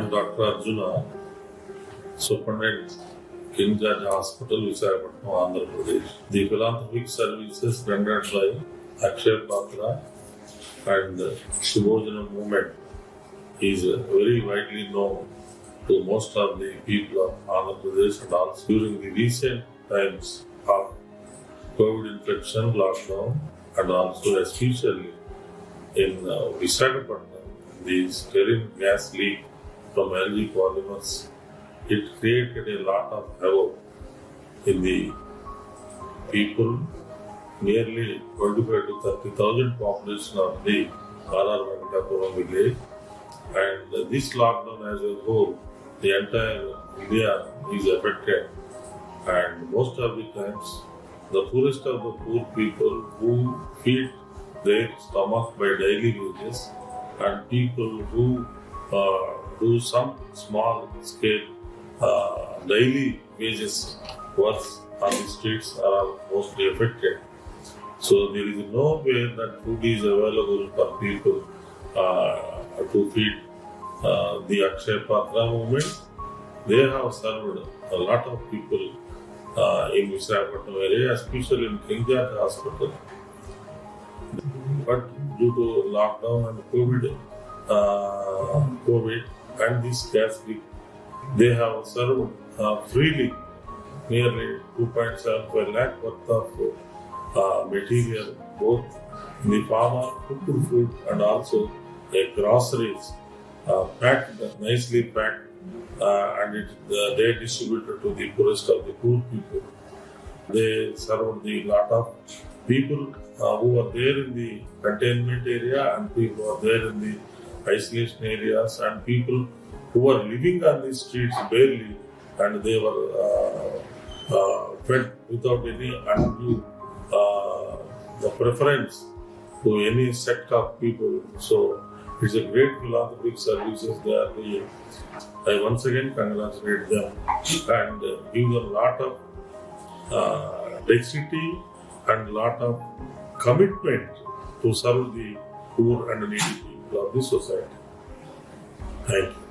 I am Dr. Arjuna, Superintendent, King George Hospital, Visakhapatnam, Andhra Pradesh. The philanthropic services rendered by Akshaya Patra and the Arjuna Movement is very widely known to most of the people of Andhra Pradesh, and also during the recent times of COVID infection, lockdown, and also especially in Visakhapatnam, the sterile gas leak from algae polymers, it created a lot of havoc in the people. Nearly 25 to 30,000 population of the Arjuna village, and this lockdown as a whole, the entire India is affected, and most of the times the poorest of the poor people who feed their stomach by daily wages, and people who do some small scale daily wages works on the streets are mostly affected. So there is no way that food is available for people to feed. The Akshaya Patra movement, they have served a lot of people in Visakhapatnam area, especially in King George Hospital. But due to lockdown and COVID and this gas leak, they have served freely nearly 2.75 lakh worth of material, both in the form of cooked food and also groceries, packed, nicely packed, and they distributed to the poorest of the poor people. They served the lot of people who are there in the containment area, and people who are there in the isolation areas, and people who are living on the streets barely, and they were fed without any undue preference to any sect of people. So it's a great philanthropic services they are doing. I once again congratulate them and give them a lot of dexterity and a lot of commitment to serve the poor and needy people of the society. Thank you.